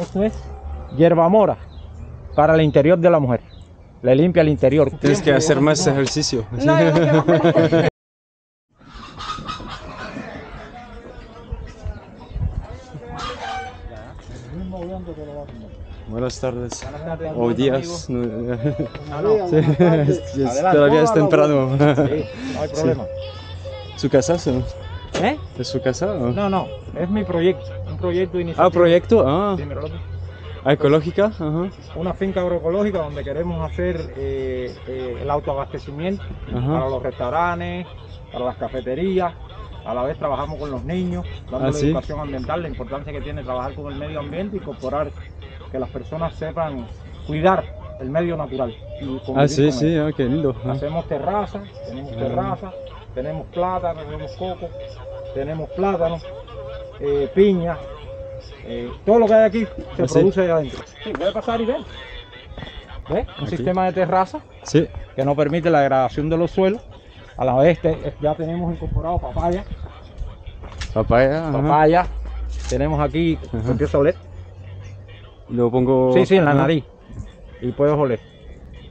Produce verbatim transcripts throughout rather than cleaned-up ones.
Esto es hierbamora para el interior de la mujer. Le limpia el interior. Tienes que hacer más ejercicio. No, no. Buenas tardes. Buenas tardes. O días. No, no. Ah, no. Sí. Es, es, todavía es temprano. Sí, no hay problema. Sí. ¿Su casa? ¿No? ¿Eh? ¿Es su casa? ¿O? No, no. Es mi proyecto. Un proyecto inicial. Ah, proyecto. Ah. Sí, ecológica. Ajá. Una finca agroecológica donde queremos hacer eh, eh, el autoabastecimiento. Ajá. Para los restaurantes, para las cafeterías. A la vez trabajamos con los niños, dando ah, ¿sí? educación ambiental, la importancia que tiene trabajar con el medio ambiente y incorporar que las personas sepan cuidar el medio natural. Y ah, sí, sí, ah, qué lindo. Hacemos terrazas, tenemos terrazas, ah. tenemos plátano, tenemos coco, tenemos plátano, eh, piña, eh, todo lo que hay aquí se ah, produce ¿sí? allá adentro. Sí, voy a pasar y ver. ¿Ves? Un aquí. Sistema de terraza sí. que no permite la degradación de los suelos. A la vez ya tenemos incorporado papaya, papaya, papaya. Ajá. Tenemos aquí, empiezo a oler. Lo pongo... Sí, sí, en la ajá. nariz y puedes oler.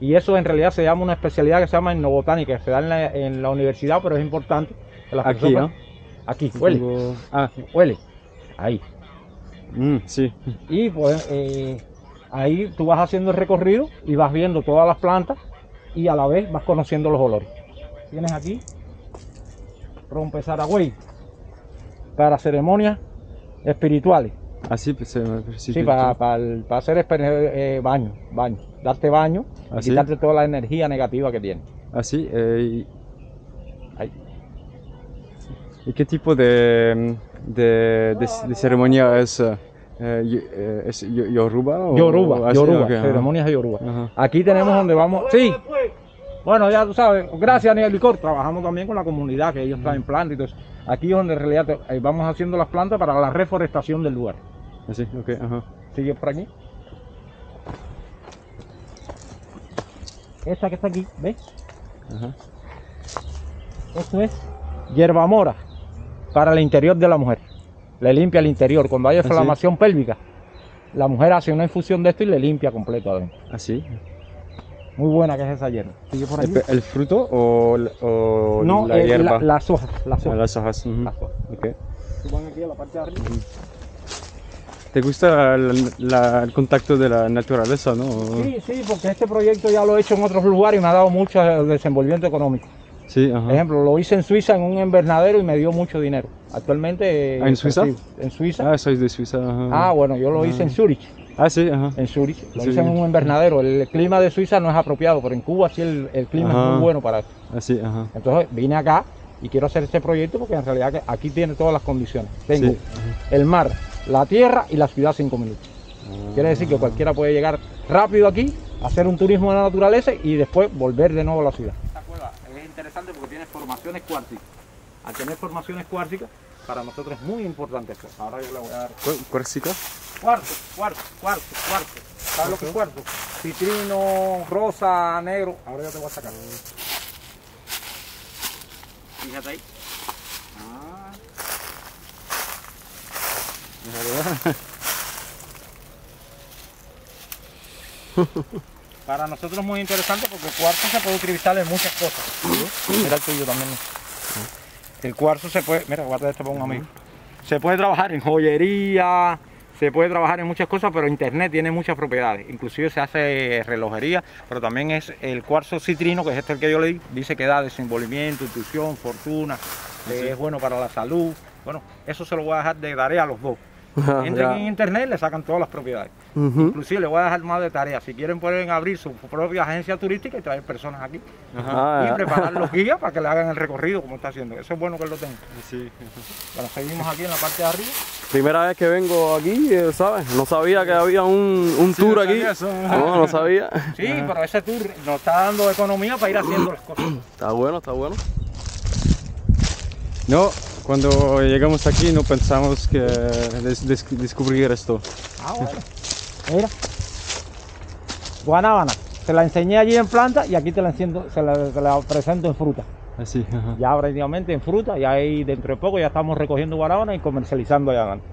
Y eso en realidad se llama una especialidad que se llama etnobotánica, que se da en la, en la universidad, pero es importante. Que las aquí, personas... ¿no? Aquí, huele. Pongo... Ah, huele. Ahí. Mm, sí. Y pues eh, ahí tú vas haciendo el recorrido y vas viendo todas las plantas y a la vez vas conociendo los olores. Tienes aquí rompe saragüey para ceremonias espirituales. Así, pues, sí, sí, para, para, el, para hacer eh, baño, baño, darte baño, así. Quitarte toda la energía negativa que tienes. Así. Eh, y, ¿Y qué tipo de, de, de, de ceremonia es? Eh, ¿Es yoruba? O, yoruba, o así, yoruba okay, ceremonias de yoruba. Ajá. Aquí tenemos donde vamos. Sí. Bueno, ya tú sabes, gracias a Nivel Licor, trabajamos también con la comunidad, que ellos uh-huh. traen plantas y todo eso. Aquí es donde en realidad te, eh, vamos haciendo las plantas para la reforestación del lugar. Así, ok, ajá. Sigue por aquí. Esta que está aquí, ¿ves? Ajá. Esto es hierbamora para el interior de la mujer. Le limpia el interior. Cuando hay inflamación ¿así? Pélvica, la mujer hace una infusión de esto y le limpia completo adentro. Así. Muy buena que es esa hierba. ¿Sigue por allí? ¿El fruto o, o no, la eh, hierba? No, la, las hojas. Las hojas. Ah, las hojas. Uh-huh. Las hojas. Okay. Suban aquí a la parte de arriba. ¿Te gusta la, la, el contacto de la naturaleza, no? Sí, sí, porque este proyecto ya lo he hecho en otros lugares y me ha dado mucho desenvolvimiento económico. Sí, ajá. Por ejemplo, lo hice en Suiza en un invernadero y me dio mucho dinero. Actualmente... ¿Ah, ¿en Suiza? Sí, en Suiza. Ah, sois de Suiza. Ajá. Ah, bueno, yo lo ajá. hice en Zurich. Ah, sí, ajá. En Zurich, lo sí. hice en un invernadero. El clima de Suiza no es apropiado, pero en Cuba sí el, el clima ajá. es muy bueno para esto. Así, ajá. Entonces vine acá y quiero hacer este proyecto porque en realidad aquí tiene todas las condiciones. Tengo sí. el mar, la tierra y la ciudad cinco minutos. Ajá. Quiere decir que cualquiera puede llegar rápido aquí, hacer un turismo de la naturaleza y después volver de nuevo a la ciudad. Esta cueva es interesante porque tiene formaciones cuárzicas. Al tener formaciones cuárzicas, para nosotros es muy importante esto. Ahora yo le voy a dar... ¿Cuárcica? Cuarzo, cuarzo, cuarzo, cuarzo. ¿Sabes okay. lo que es cuarzo? Citrino, rosa, negro. Ahora ya te voy a sacar. Fíjate ahí. Ah. Para nosotros es muy interesante porque el cuarzo se puede utilizar en muchas cosas. Mira el tuyo también. El cuarzo se puede... Mira, guarda esto para un amigo. Se puede trabajar en joyería... Se puede trabajar en muchas cosas, pero internet tiene muchas propiedades. Inclusive se hace relojería, pero también es el cuarzo citrino, que es este el que yo le di. Dice que da desenvolvimiento, intuición, fortuna, que sí. es bueno para la salud. Bueno, eso se lo voy a dejar de tarea a los dos. Entren yeah. en internet y le sacan todas las propiedades. Uh-huh. Inclusive le voy a dejar más de tarea. Si quieren pueden abrir su propia agencia turística y traer personas aquí. Ajá, y yeah. preparar los guías para que le hagan el recorrido como está haciendo. Eso es bueno que lo tenga. Sí. Bueno, seguimos aquí en la parte de arriba. Primera vez que vengo aquí, ¿sabes? No sabía que había un, un sí, tour no aquí. Eso. No, no sabía. Sí, ajá. pero ese tour nos está dando economía para ir haciendo las cosas. Está bueno, está bueno. No, cuando llegamos aquí no pensamos que des des descubrir esto. Ah, bueno. Mira. Guanábana. Se la enseñé allí en planta y aquí te la, enciendo, se la, te la presento en fruta. Así, ajá. Ya prácticamente en fruta y ahí dentro de poco ya estamos recogiendo guanábana y comercializando allá adelante.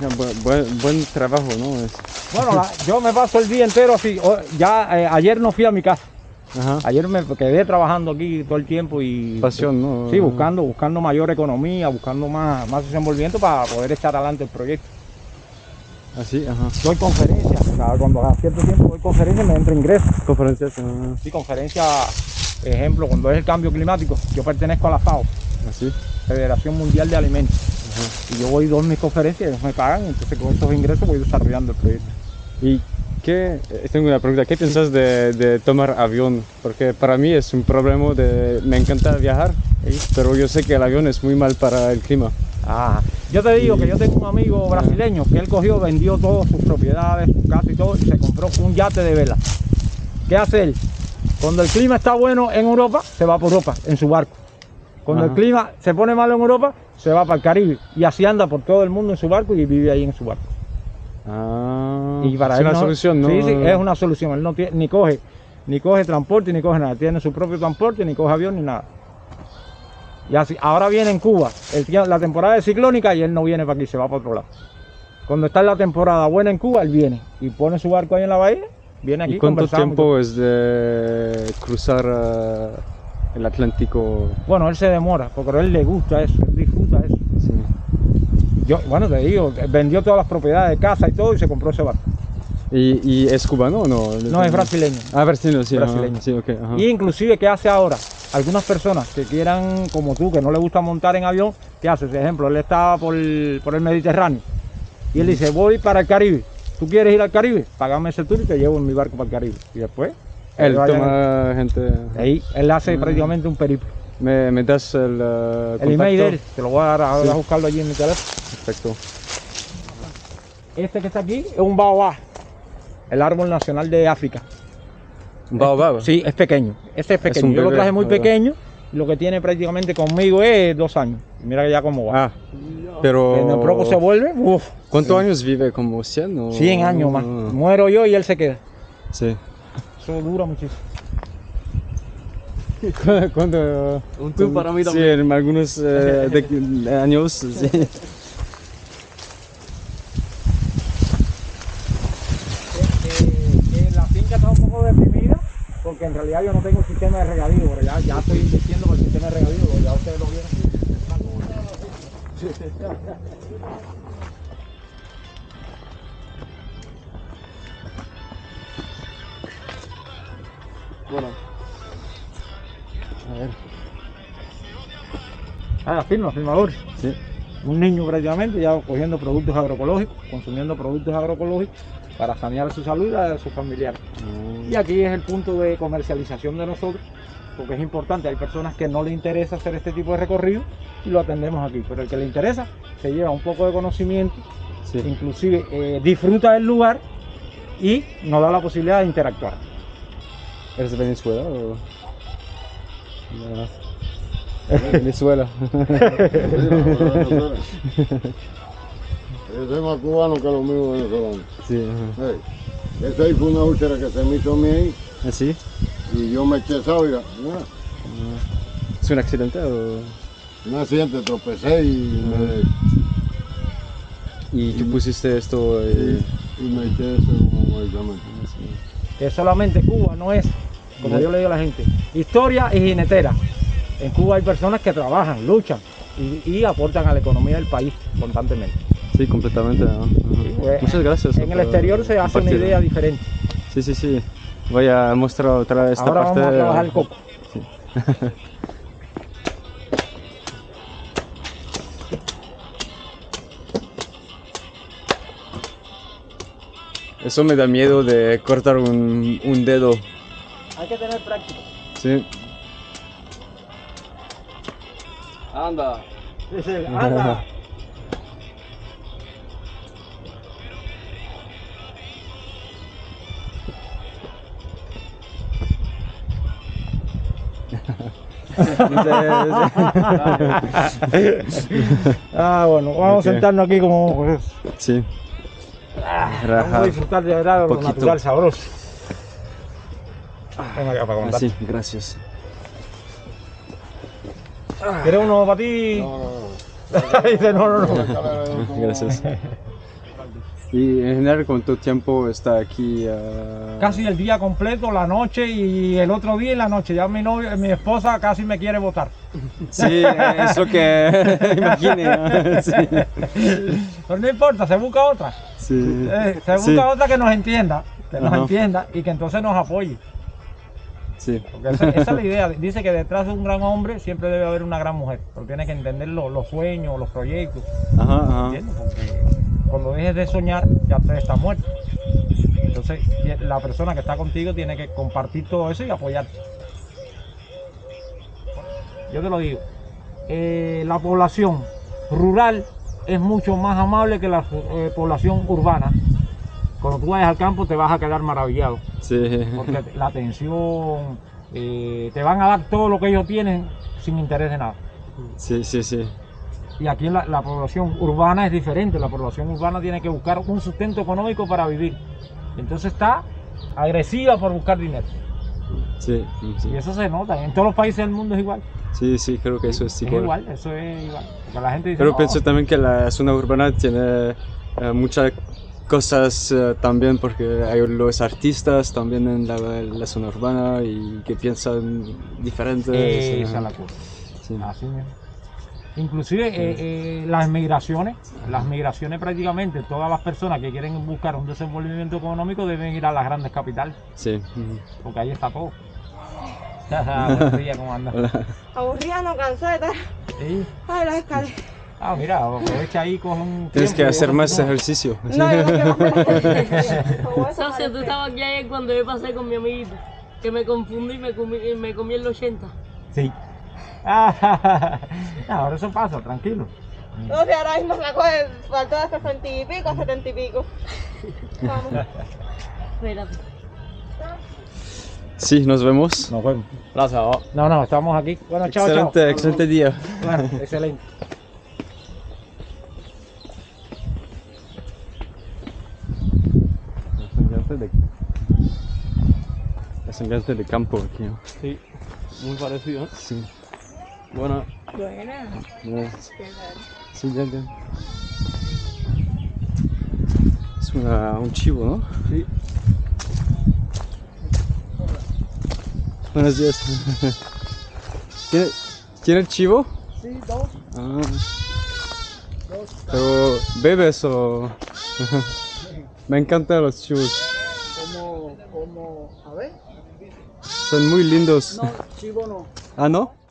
No, buen, buen, buen trabajo, ¿no? Es... Bueno, la, yo me paso el día entero así. Ya eh, ayer no fui a mi casa. Ajá. Ayer me quedé trabajando aquí todo el tiempo y... Pasión, ¿no? Sí, buscando, buscando mayor economía, buscando más, más desenvolvimiento para poder echar adelante el proyecto. Así, ajá. Doy conferencias, o sea, cuando a cierto tiempo doy conferencias me entra ingreso. Conferencias, ajá. Sí, conferencias, ejemplo, cuando es el cambio climático, yo pertenezco a la FAO. Así. Federación Mundial de Alimentos. Ajá. Y yo voy dos mis conferencias, ellos me pagan, entonces con esos ingresos voy desarrollando el proyecto. ¿Y qué, tengo una pregunta, qué piensas de, de tomar avión? Porque para mí es un problema de, me encanta viajar, ¿sí? Pero yo sé que el avión es muy mal para el clima. Ah, yo te digo que yo tengo un amigo brasileño que él cogió, vendió todas sus propiedades, su casa y todo, y se compró un yate de vela. ¿Qué hace él? Cuando el clima está bueno en Europa, se va por Europa, en su barco. Cuando Ajá. el clima se pone malo en Europa, se va para el Caribe. Y así anda por todo el mundo en su barco y vive ahí en su barco. Ah, y para es él una no, solución, ¿no? Sí, sí, es una solución. Él no tiene, ni coge, ni coge transporte, ni coge nada. Tiene su propio transporte, ni coge avión, ni nada. Y así, ahora viene en Cuba, el, la temporada es ciclónica y él no viene para aquí, se va para otro lado. Cuando está en la temporada buena en Cuba, él viene y pone su barco ahí en la bahía, viene aquí. ¿Y cuánto tiempo es de cruzar uh, el Atlántico? Bueno, él se demora, porque a él le gusta eso, él disfruta eso. Sí. Yo, bueno, te digo, vendió todas las propiedades de casa y todo y se compró ese barco. ¿Y, y es cubano o no? No, es brasileño. Ah, brasileño, sí. Brasileño. Ajá, sí, okay, ajá. Y inclusive, ¿qué hace ahora? Algunas personas que quieran, como tú, que no le gusta montar en avión, ¿qué haces? Por ejemplo, él estaba por el, por el Mediterráneo y él dice, voy para el Caribe. ¿Tú quieres ir al Caribe? Págame ese tour y te llevo en mi barco para el Caribe. Y después... Él toma en... gente... Ahí, él hace uh, prácticamente un periplo. ¿Me, me das el uh, contacto? El email de él, te lo voy a, a, sí. a buscarlo allí en mi teléfono. Perfecto. Este que está aquí es un baobab, el árbol nacional de África. Baobab. Sí, es pequeño. Este es pequeño. Es Yo lo traje muy pequeño. Lo que tiene prácticamente conmigo es dos años. Mira que ya como va. Ah, pero... En el proco se vuelve. Uf. ¿Cuántos sí. años vive? ¿Como cien o...? cien años más. Muero yo y él se queda. Sí. Eso dura muchísimo. ¿Cuándo? ¿Cuándo? Un tour para mí también. Sí, en algunos eh, de, años. Sí. Porque en realidad yo no tengo sistema de regadío, pero ya, ya estoy invirtiendo por el sistema de regadío, porque ya ustedes lo vieron. Bueno, a ver. Ah, firma, firmador. Sí. Un niño prácticamente ya cogiendo productos agroecológicos, consumiendo productos agroecológicos para sanear su salud y la de sus familiares. Mm. Y aquí es el punto de comercialización de nosotros, porque es importante, hay personas que no les interesa hacer este tipo de recorrido y lo atendemos aquí, pero el que le interesa se lleva un poco de conocimiento, sí. inclusive eh, disfruta del lugar y nos da la posibilidad de interactuar. ¿Eres de Venezuela o...? No. Venezuela. Yo soy más cubano que los mismos venezolanos. Sí, ajá. Sí. Esa ahí fue una úlcera que se me hizo a mí ahí. ¿Así? Y yo me eché sábila. ¿Es un accidente o...? Un accidente, tropecé y me... ¿Y, y tú pusiste esto...? Y, y me eché eso como medicamento. Que solamente Cuba no es, como ¿Sí? yo le digo a la gente, historia y jinetera. En Cuba hay personas que trabajan, luchan y, y aportan a la economía del país constantemente. Sí, completamente. ¿No? Sí, pues, muchas gracias. En el exterior se hace una idea diferente. Sí, sí, sí. Voy a mostrar otra vez esta Ahora parte. Ahora vamos a trabajar el coco. Sí. Eso me da miedo de cortar un, un dedo. Hay que tener práctica. Sí. Anda. Es el, anda. Ah, bueno, vamos okay. a sentarnos aquí como pues. Sí. Ah, vamos a disfrutar de verdad lo natural sabroso. Venga acá para comentar. Sí, gracias. ¿Quieres uno para ti? No, no, no. Dice, no, no, no. Gracias. ¿Y en general cuánto tiempo está aquí? Uh... Casi el día completo, la noche y el otro día en la noche. Ya mi, novia, mi esposa casi me quiere botar. Sí, es lo que imagine, ¿no? Sí. Pero no importa, se busca otra. Sí. Eh, se busca sí. otra que nos entienda, que nos Ajá. entienda y que entonces nos apoye. Sí. Porque esa, esa es la idea. Dice que detrás de un gran hombre siempre debe haber una gran mujer. Pero tiene que entender lo, los sueños, los proyectos. Ajá, ¿entiendes? Porque cuando dejes de soñar, ya te está muerto. Entonces, la persona que está contigo tiene que compartir todo eso y apoyarte. Yo te lo digo, eh, la población rural es mucho más amable que la eh, población urbana. Cuando tú vayas al campo te vas a quedar maravillado. Sí. Porque la atención, eh, te van a dar todo lo que ellos tienen sin interés de nada. Sí, sí, sí. Y aquí la, la población urbana es diferente, la población urbana tiene que buscar un sustento económico para vivir. Entonces está agresiva por buscar dinero. Sí, sí. Y eso se nota, en todos los países del mundo es igual. Sí, sí, creo que eso es igual. Es igual, eso es igual. Porque la gente dice, pero no, pienso también que la zona urbana tiene eh, muchas cosas eh, también, porque hay los artistas también en la, la zona urbana y que piensan diferentes. Esa es la cosa. Sí. Así mismo. Inclusive eh, eh, las migraciones, las migraciones prácticamente, todas las personas que quieren buscar un desenvolvimiento económico deben ir a las grandes capitales. Sí. Porque ahí está todo. ¿Cómo anda? Aburrida, no cansada de estar. ¿Sí? Ay, las escaleras. Ah, mira, aprovecha ahí con un... Tienes que hacer más no. ejercicio. No, yo no quiero. Socio, tú estabas aquí ayer cuando yo pasé con mi amiguito, que me confundí y me comí, me comí el ochenta. Sí. Ahora eso pasa, tranquilo. O sea, ahora mismo la cosa faltó de sesenta y pico a setenta y pico. Vamos. Sí, nos vemos. Nos vemos. Plaza, oh. No, no, estamos aquí. Bueno, chao, excelente, chao. Excelente día. Bueno, excelente. Las enganchas de campo aquí, ¿no? Sí, muy parecido. Sí. Buenas. Buenas. Buenas. Sí, ya, ya. Es una, un chivo, ¿no? Sí. Buenos días. ¿Tiene, ¿tiene el chivo? Sí, dos. Ah. Dos. Pero, ¿bebes o...? Sí. Me encantan los chivos. Como, como, a ver. Son muy lindos. No, chivo no. ¿Ah, no?